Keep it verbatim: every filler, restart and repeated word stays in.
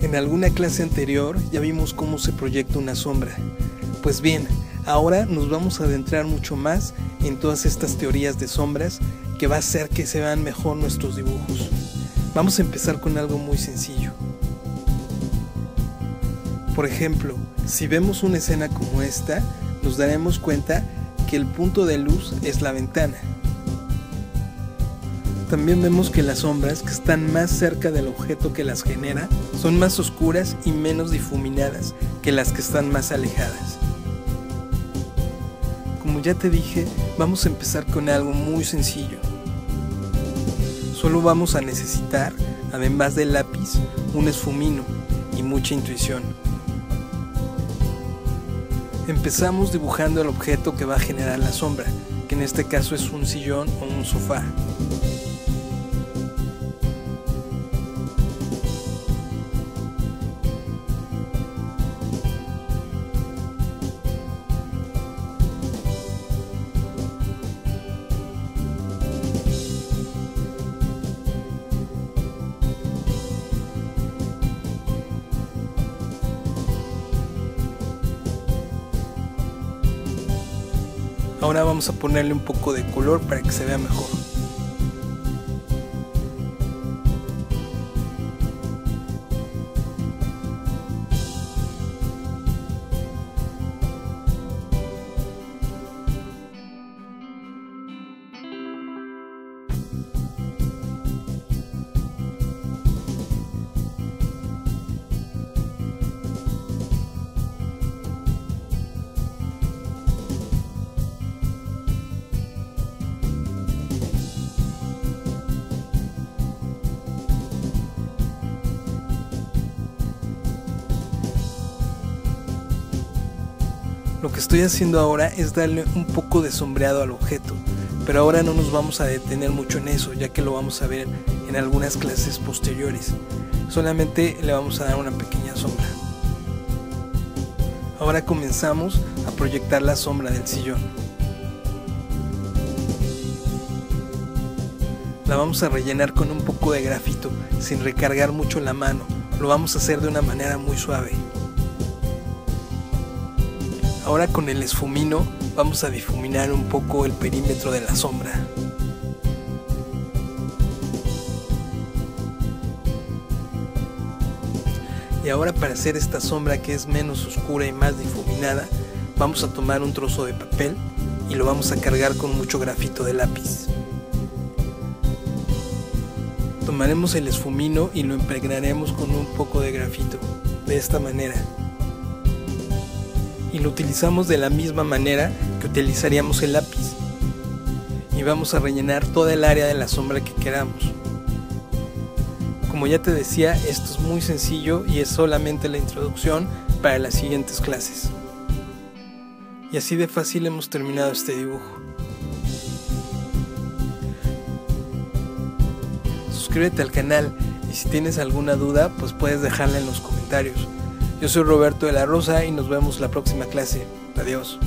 En alguna clase anterior ya vimos cómo se proyecta una sombra. Pues bien, ahora nos vamos a adentrar mucho más en todas estas teorías de sombras que va a hacer que se vean mejor nuestros dibujos. Vamos a empezar con algo muy sencillo. Por ejemplo, si vemos una escena como esta, nos daremos cuenta que el punto de luz es la ventana. También vemos que las sombras que están más cerca del objeto que las genera son más oscuras y menos difuminadas que las que están más alejadas. Como ya te dije, vamos a empezar con algo muy sencillo. Solo vamos a necesitar, además del lápiz, un esfumino y mucha intuición. Empezamos dibujando el objeto que va a generar la sombra, que en este caso es un sillón o un sofá. Ahora vamos a ponerle un poco de color para que se vea mejor. Lo que estoy haciendo ahora es darle un poco de sombreado al objeto, pero ahora no nos vamos a detener mucho en eso, ya que lo vamos a ver en algunas clases posteriores. Solamente le vamos a dar una pequeña sombra. Ahora comenzamos a proyectar la sombra del sillón. La vamos a rellenar con un poco de grafito, sin recargar mucho la mano. Lo vamos a hacer de una manera muy suave. Ahora con el esfumino vamos a difuminar un poco el perímetro de la sombra. Y ahora, para hacer esta sombra que es menos oscura y más difuminada, vamos a tomar un trozo de papel y lo vamos a cargar con mucho grafito de lápiz. Tomaremos el esfumino y lo impregnaremos con un poco de grafito, de esta manera. Y lo utilizamos de la misma manera que utilizaríamos el lápiz, y vamos a rellenar toda el área de la sombra que queramos. Como ya te decía, esto es muy sencillo y es solamente la introducción para las siguientes clases. Y así de fácil hemos terminado este dibujo. Suscríbete al canal, y si tienes alguna duda, pues puedes dejarla en los comentarios. Yo soy Roberto de la Rosa y nos vemos la próxima clase. Adiós.